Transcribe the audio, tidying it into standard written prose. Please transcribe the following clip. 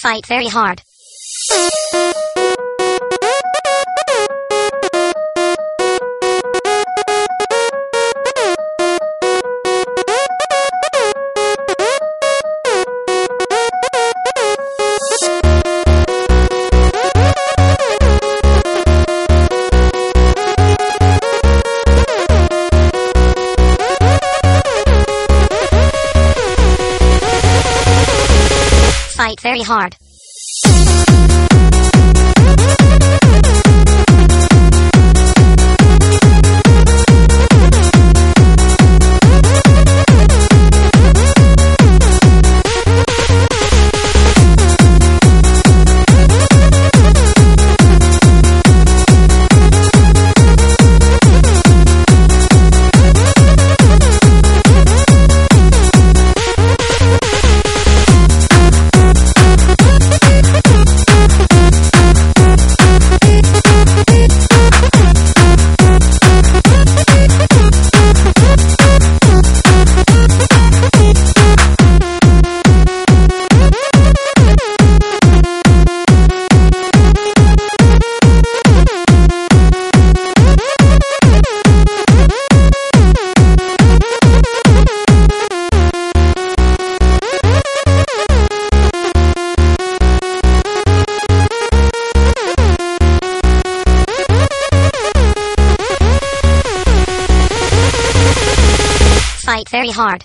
fight very hard. Fight very hard. Fight very hard.